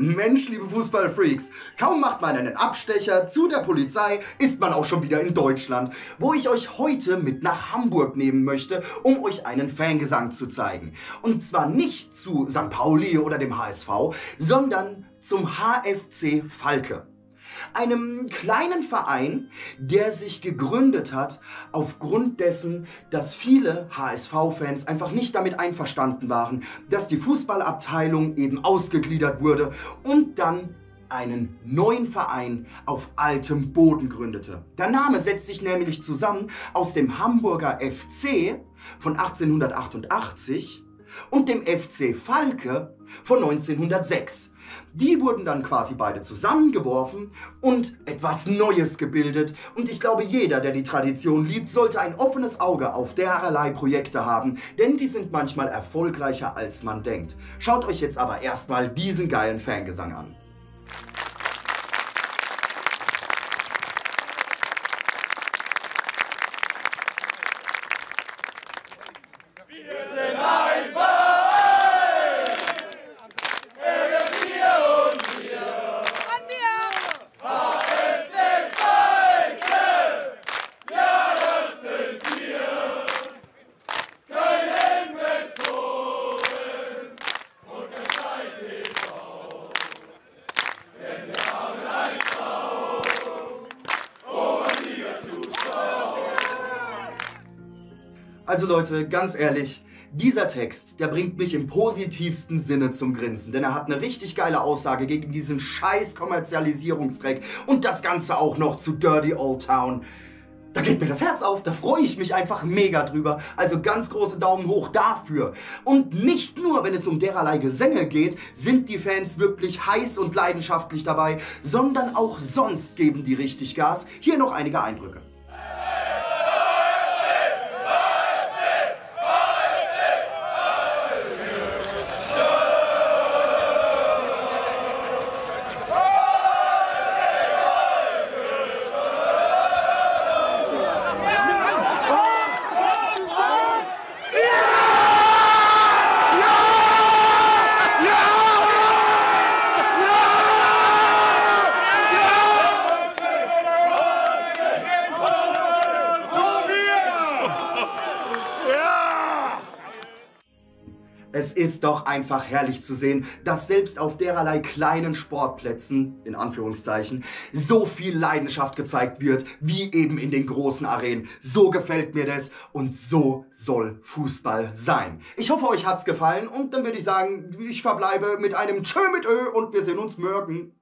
Mensch, liebe Fußballfreaks, kaum macht man einen Abstecher zu der Polizei, ist man auch schon wieder in Deutschland, wo ich euch heute mit nach Hamburg nehmen möchte, um euch einen Fangesang zu zeigen. Und zwar nicht zu St. Pauli oder dem HSV, sondern zum HFC Falke. Einem kleinen Verein, der sich gegründet hat aufgrund dessen, dass viele HSV-Fans einfach nicht damit einverstanden waren, dass die Fußballabteilung eben ausgegliedert wurde und dann einen neuen Verein auf altem Boden gründete. Der Name setzt sich nämlich zusammen aus dem Hamburger FC von 1888 und dem FC Falke von 1906. Die wurden dann quasi beide zusammengeworfen und etwas Neues gebildet. Und ich glaube, jeder, der die Tradition liebt, sollte ein offenes Auge auf dererlei Projekte haben, denn die sind manchmal erfolgreicher, als man denkt. Schaut euch jetzt aber erstmal diesen geilen Fangesang an. Also Leute, ganz ehrlich, dieser Text, der bringt mich im positivsten Sinne zum Grinsen, denn er hat eine richtig geile Aussage gegen diesen scheiß Kommerzialisierungsdreck und das Ganze auch noch zu Dirty Old Town. Da geht mir das Herz auf, da freue ich mich einfach mega drüber. Also ganz große Daumen hoch dafür. Und nicht nur, wenn es um dererlei Gesänge geht, sind die Fans wirklich heiß und leidenschaftlich dabei, sondern auch sonst geben die richtig Gas. Hier noch einige Eindrücke. Es ist doch einfach herrlich zu sehen, dass selbst auf dererlei kleinen Sportplätzen, in Anführungszeichen, so viel Leidenschaft gezeigt wird, wie eben in den großen Arenen. So gefällt mir das und so soll Fußball sein. Ich hoffe, euch hat's gefallen und dann würde ich sagen, ich verbleibe mit einem Tschö mit Ö und wir sehen uns morgen.